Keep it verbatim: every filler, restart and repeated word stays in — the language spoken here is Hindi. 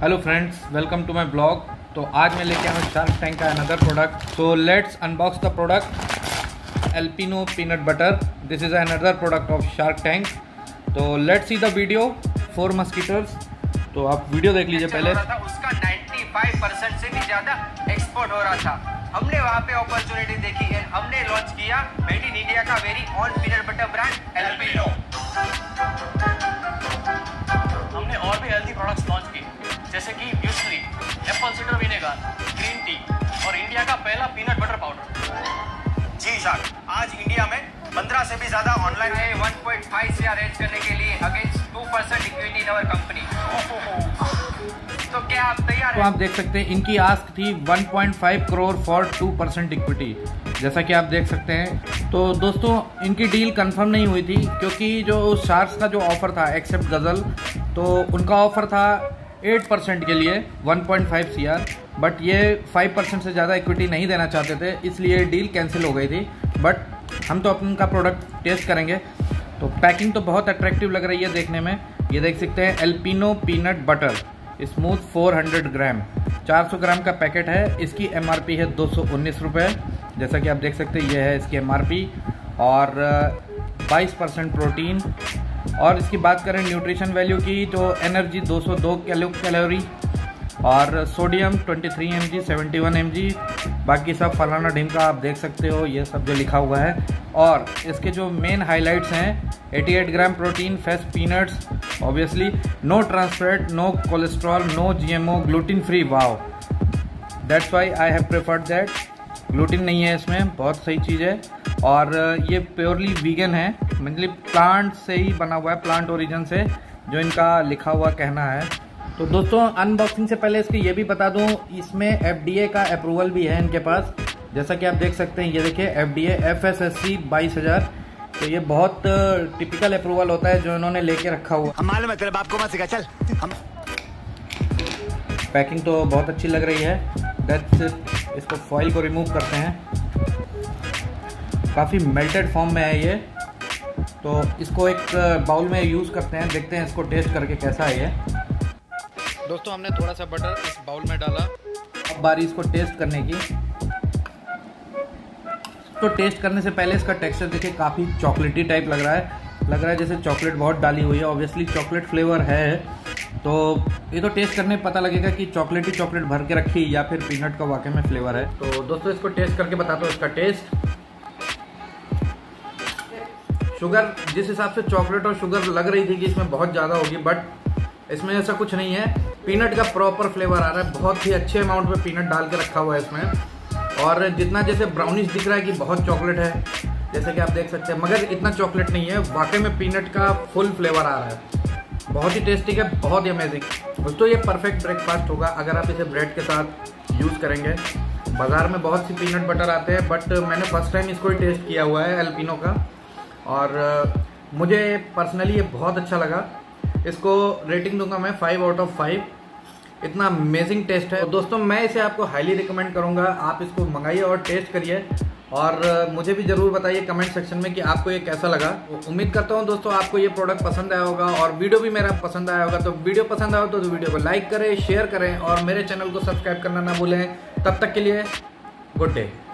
Hello friends, welcome to my blog. तो आज मैं लेके आया हूँ शार्क टैंक का another product. So let's unbox the product Alpino peanut butter. This is another product of shark tank. तो let's see the video for mosquitoes. तो आप वीडियो देख लीजिए पहले। उसका पचानवे परसेंट से भी ज़्यादा एक्सपोर्ट हो रहा था। हमने वहाँ पे अपॉर्चुनिटी देखी है। हमने लॉन्च किया मेड इन इंडिया का very own peanut butter brand Alpino. हमने और भी हेल्दी प्रोडक्ट्स लॉन्च किए, जैसे कि muesli, apple cider vinegar, green tea और इंडिया का पहला पीनट बटर पाउडर। जी शार्क, आज इंडिया में पंद्रह से भी ज्यादा ऑनलाइन है वन पॉइंट फाइव से रेज करने के लिए against two percent equity in our company. तो क्या आप तैयार हैं? तो आप देख सकते हैं इनकी आस्क थी one point five crore for two percent equity, जैसा कि आप देख सकते हैं। तो दोस्तों, इनकी डील कंफर्म नहीं हुई थी क्योंकि जो शार्क का जो ऑफर था एक्सेप्ट गजल, तो उनका ऑफर था एट परसेंट के लिए one point five C R, but ये फाइव परसेंट से ज़्यादा इक्विटी नहीं देना चाहते थे, इसलिए डील कैंसिल हो गई थी। बट हम तो अपन का प्रोडक्ट टेस्ट करेंगे। तो पैकिंग तो बहुत अट्रैक्टिव लग रही है देखने में। ये देख सकते हैं Alpino peanut butter smooth four hundred gram, चार सौ ग्राम का पैकेट है। इसकी एमआरपी है दो सौ उन्नीस रुपये, जैसा कि आप देख सकते हैं ये है इसकी एमआरपी। और बाईस परसेंट प्रोटीन। और इसकी बात करें न्यूट्रिशन वैल्यू की, तो एनर्जी दो सौ दो कैलोरी और सोडियम तेईस एम जी, इकहत्तर एम जी, बाकी सब फलाना ढिमका आप देख सकते हो, ये सब जो लिखा हुआ है। और इसके जो मेन हाइलाइट्स हैं, अट्ठासी gram protein, fresh peanuts obviously, no trans fat, no cholesterol, no GMO, gluten free. Wow, that's why I have preferred that. Gluten नहीं है इसमें, बहुत सही चीज़ है। और ये प्योरली वीगन है, मतलब प्लांट से ही बना हुआ है, प्लांट ओरिजिन से, जो इनका लिखा हुआ कहना है। तो दोस्तों, अनबॉक्सिंग से पहले इसकी ये भी बता दूं, इसमें एफ डी ए का अप्रूवल भी है इनके पास, जैसा कि आप देख सकते हैं। ये देखिए F D A F S S A I बाईस हज़ार। तो ये बहुत टिपिकल अप्रूवल होता है जो इन्होंने लेके रखा हुआ। हमारे मतलब बाप को मत सिखा, चल। पैकिंग तो बहुत अच्छी लग रही है। That's it. इसको फॉइल को रिमूव करते हैं। काफ़ी मेल्टेड फॉर्म में है ये, तो इसको एक बाउल में यूज़ करते हैं, देखते हैं इसको टेस्ट करके कैसा है ये। दोस्तों, हमने थोड़ा सा बटर इस बाउल में डाला। अब बारी इसको टेस्ट करने की। तो टेस्ट करने से पहले इसका टेक्सचर देखिए, काफ़ी चॉकलेटी टाइप लग रहा है। लग रहा है जैसे चॉकलेट बहुत डाली हुई है, ऑब्वियसली चॉकलेट फ्लेवर है। तो ये तो टेस्ट करने पता लगेगा कि चॉकलेट ही चॉकलेट भर के रखी या फिर पीनट का वाकई में फ्लेवर है। तो दोस्तों, इसको टेस्ट करके बताता हूँ इसका टेस्ट। शुगर जिस हिसाब से चॉकलेट और शुगर लग रही थी कि इसमें बहुत ज़्यादा होगी, बट इसमें ऐसा कुछ नहीं है। पीनट का प्रॉपर फ्लेवर आ रहा है, बहुत ही अच्छे अमाउंट में पीनट डाल के रखा हुआ है इसमें। और जितना जैसे ब्राउनिश दिख रहा है कि बहुत चॉकलेट है, जैसे कि आप देख सकते हैं, मगर इतना चॉकलेट नहीं है। वाकई में पीनट का फुल फ्लेवर आ रहा है, बहुत ही टेस्टी है, बहुत ही अमेजिंग। दोस्तों, ये परफेक्ट ब्रेकफास्ट होगा अगर आप इसे ब्रेड के साथ यूज़ करेंगे। बाज़ार में बहुत सी पीनट बटर आते हैं, बट मैंने फर्स्ट टाइम इसको ही टेस्ट किया हुआ है एल्पिनो का, और मुझे पर्सनली ये बहुत अच्छा लगा। इसको रेटिंग दूंगा मैं फाइव आउट ऑफ फाइव। इतना अमेजिंग टेस्ट है। तो दोस्तों, मैं इसे आपको हाईली रिकमेंड करूंगा। आप इसको मंगाइए और टेस्ट करिए, और मुझे भी ज़रूर बताइए कमेंट सेक्शन में कि आपको ये कैसा लगा। उम्मीद करता हूं दोस्तों आपको ये प्रोडक्ट पसंद आया होगा, और वीडियो भी मेरा पसंद आया होगा। तो वीडियो पसंद आया तो वीडियो को लाइक करें, शेयर करें, और मेरे चैनल को सब्सक्राइब करना ना भूलें। तब तक के लिए गुड डे।